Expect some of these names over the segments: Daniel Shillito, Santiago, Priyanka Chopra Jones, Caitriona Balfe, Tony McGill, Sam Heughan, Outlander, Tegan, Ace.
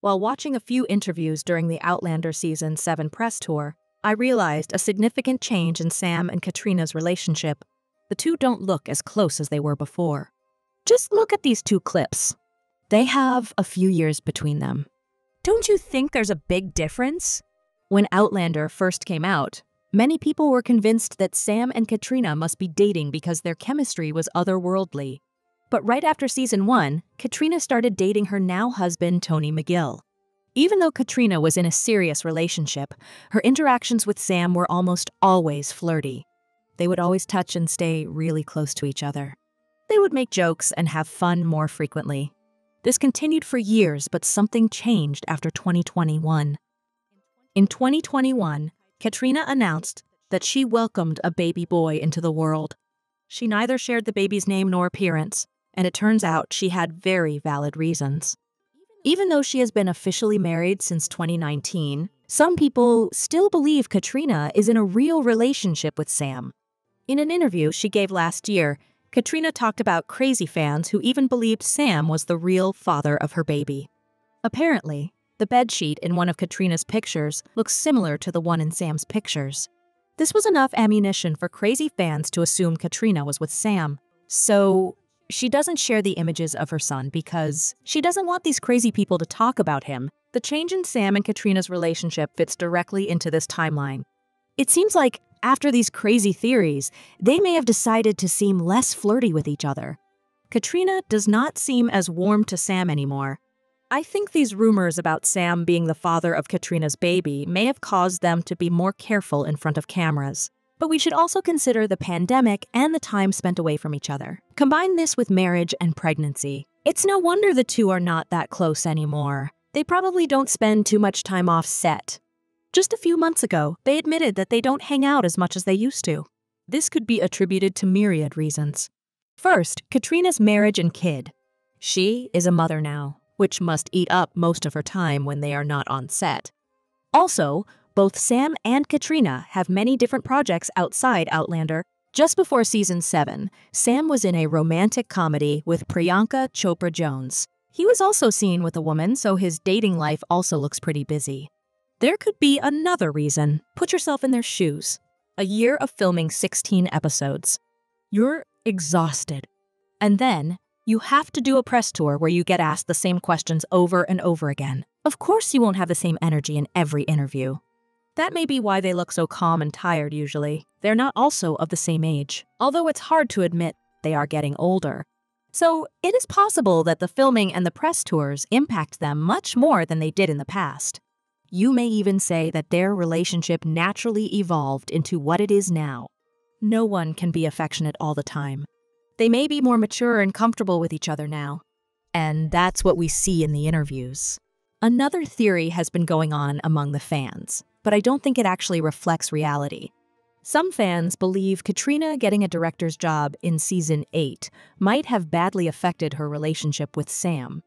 While watching a few interviews during the Outlander Season 7 press tour, I realized a significant change in Sam and Caitriona's relationship. The two don't look as close as they were before. Just look at these two clips. They have a few years between them. Don't you think there's a big difference? When Outlander first came out, many people were convinced that Sam and Caitriona must be dating because their chemistry was otherworldly. But right after season 1, Caitriona started dating her now husband, Tony McGill. Even though Caitriona was in a serious relationship, her interactions with Sam were almost always flirty. They would always touch and stay really close to each other. They would make jokes and have fun more frequently. This continued for years, but something changed after 2021. In 2021, Caitriona announced that she welcomed a baby boy into the world. She neither shared the baby's name nor appearance, and it turns out she had very valid reasons. Even though she has been officially married since 2019, some people still believe Caitriona is in a real relationship with Sam. In an interview she gave last year, Caitriona talked about crazy fans who even believed Sam was the real father of her baby. Apparently, the bedsheet in one of Caitriona's pictures looks similar to the one in Sam's pictures. This was enough ammunition for crazy fans to assume Caitriona was with Sam. So she doesn't share the images of her son because she doesn't want these crazy people to talk about him. The change in Sam and Caitriona's relationship fits directly into this timeline. It seems like after these crazy theories, they may have decided to seem less flirty with each other. Caitriona does not seem as warm to Sam anymore. I think these rumors about Sam being the father of Caitriona's baby may have caused them to be more careful in front of cameras. But we should also consider the pandemic and the time spent away from each other. Combine this with marriage and pregnancy. It's no wonder the two are not that close anymore. They probably don't spend too much time off set. Just a few months ago, they admitted that they don't hang out as much as they used to. This could be attributed to myriad reasons. First, Caitriona's marriage and kid. She is a mother now, which must eat up most of her time when they are not on set. Also, both Sam and Caitriona have many different projects outside Outlander. Just before season 7, Sam was in a romantic comedy with Priyanka Chopra Jones. He was also seen with a woman, so his dating life also looks pretty busy. There could be another reason. Put yourself in their shoes. A year of filming 16 episodes. You're exhausted. And then, you have to do a press tour where you get asked the same questions over and over again. Of course you won't have the same energy in every interview. That may be why they look so calm and tired usually. They're not also of the same age. Although it's hard to admit they are getting older. So it is possible that the filming and the press tours impact them much more than they did in the past. You may even say that their relationship naturally evolved into what it is now. No one can be affectionate all the time. They may be more mature and comfortable with each other now. And that's what we see in the interviews. Another theory has been going on among the fans, but I don't think it actually reflects reality. Some fans believe Caitriona getting a director's job in season 8 might have badly affected her relationship with Sam.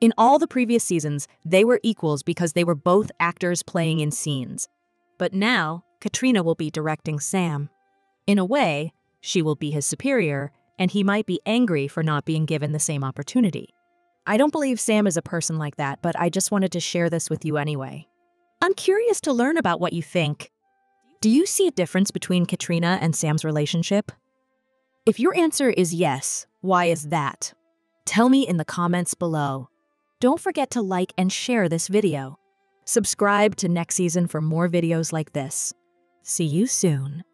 In all the previous seasons, they were equals because they were both actors playing in scenes. But now, Caitriona will be directing Sam. In a way, she will be his superior, and he might be angry for not being given the same opportunity. I don't believe Sam is a person like that, but I just wanted to share this with you anyway. I'm curious to learn about what you think. Do you see a difference between Caitriona and Sam's relationship? If your answer is yes, why is that? Tell me in the comments below. Don't forget to like and share this video. Subscribe to next season for more videos like this. See you soon.